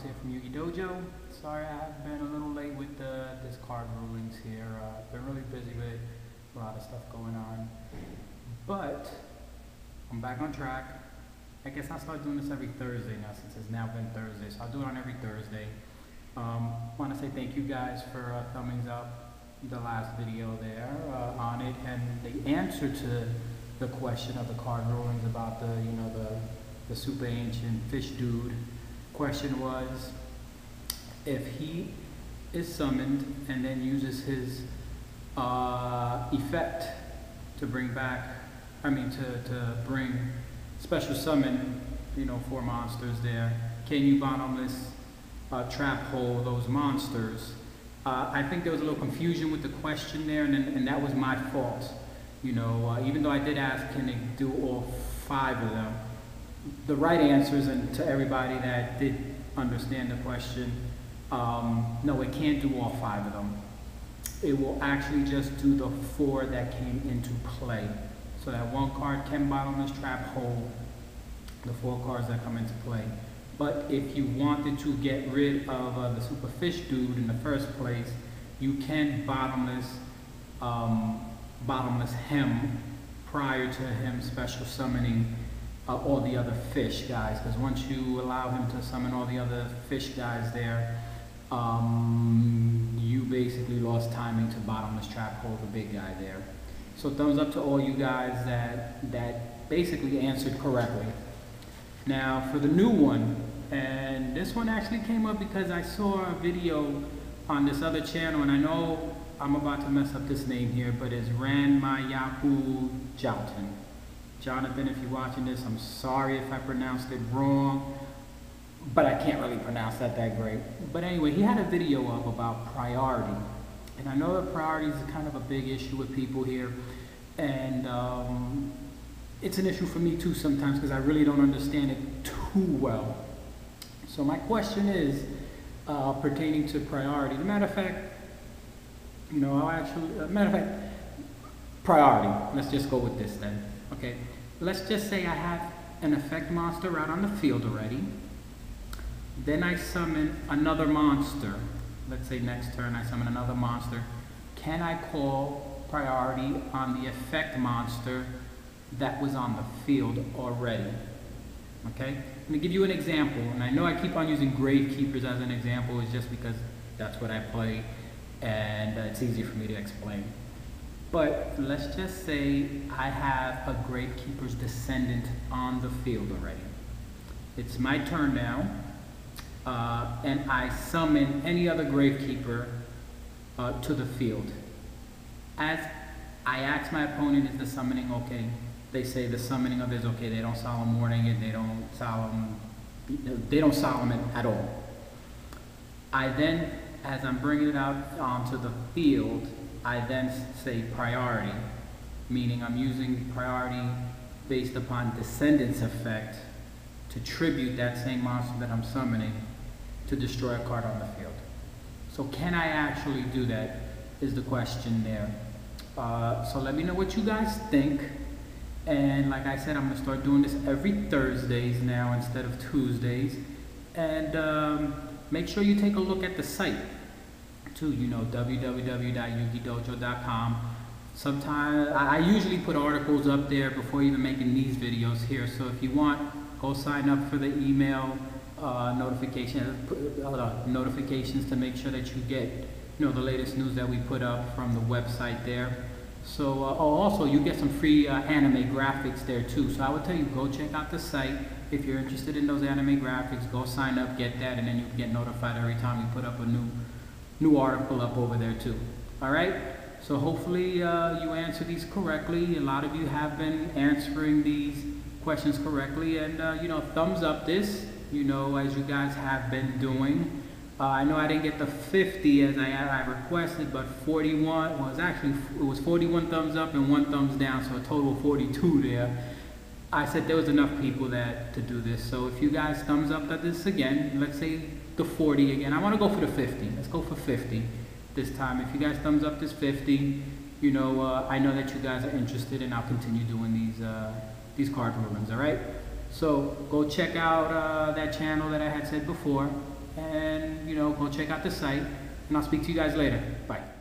Jalten from Yugi Dojo. Sorry I've been a little late with this card rulings here. I've been really busy with a lot of stuff going on. But I'm back on track. I guess I'll start doing this every Thursday now, since it's now been Thursday. So I'll do it on every Thursday. Want to say thank you guys for thumbs up the last video there on it, and the answer to the question of the card rulings about the, you know, the super ancient fish dude. Question was, if he is summoned and then uses his effect to bring back, to bring special summon, you know, four monsters there, can you bottomless trap hole those monsters? I think there was a little confusion with the question there, and that was my fault. You know, even though I did ask, can it do all five of them? The right answers, and to everybody that did understand the question, no, it can't do all five of them. It will actually just do the four that came into play. So that one card can bottomless trap hole the four cards that come into play. But if you wanted to get rid of the super fish dude in the first place, you can bottomless him prior to him special summoning all the other fish guys. Because once you allow him to summon all the other fish guys there, you basically lost timing to bottomless trap hole the big guy there. So thumbs up to all you guys that basically answered correctly. Now for the new one, and this one actually came up because I saw a video on this other channel, and I know I'm about to mess up this name here, but it's Ranma Yaku Jalten. Jonathan, if you're watching this, I'm sorry if I pronounced it wrong, but I can't really pronounce that great. But anyway, he had a video up about priority. And I know that priority is kind of a big issue with people here, and it's an issue for me too sometimes, because I really don't understand it too well. So my question is pertaining to priority. As a matter of fact, you know, I'll actually, priority. Let's just go with this then. Okay, let's just say I have an effect monster out on the field already. Then I summon another monster. Let's say next turn I summon another monster. Can I call priority on the effect monster that was on the field already? Okay, I'm gonna give you an example, and I know I keep on using Grave Keepers as an example, is just because that's what I play and it's easy for me to explain. But let's just say I have a Grave Keeper's descendant on the field already. It's my turn now. And I summon any other gravekeeper to the field. As I ask my opponent, is the summoning okay? They say the summoning of it is okay. They don't solemn warning it. They don't solemn it at all. I then, as I'm bringing it out onto the field, I then say priority, meaning I'm using priority based upon descendant's effect to tribute that same monster that I'm summoning to destroy a card on the field. So can I actually do that is the question there. So let me know what you guys think. And like I said, I'm gonna start doing this every Thursdays now instead of Tuesdays. And make sure you take a look at the site too, you know, www.yugidojo.com. Sometimes, I usually put articles up there before even making these videos here. So if you want, go sign up for the email notifications to make sure that you get, you know, the latest news that we put up from the website there. So also you get some free anime graphics there too. So I would tell you, go check out the site. If you're interested in those anime graphics, go sign up, get that, and then you can get notified every time we put up a new article up over there too. All right? So hopefully you answer these correctly. A lot of you have been answering these questions correctly, and you know, thumbs up this, you know, as you guys have been doing. I know I didn't get the 50 as I requested, but 41 was actually, it was 41 thumbs up and 1 thumbs down, so a total of 42 there. I said there was enough people that to do this. So if you guys thumbs up at this again, let's say the 40 again. I want to go for the 50. Let's go for 50 this time. If you guys thumbs up this 50, you know, I know that you guys are interested, and I'll continue doing these card rulings. All right, so go check out that channel that I had said before, and, you know, go check out the site, and I'll speak to you guys later. Bye.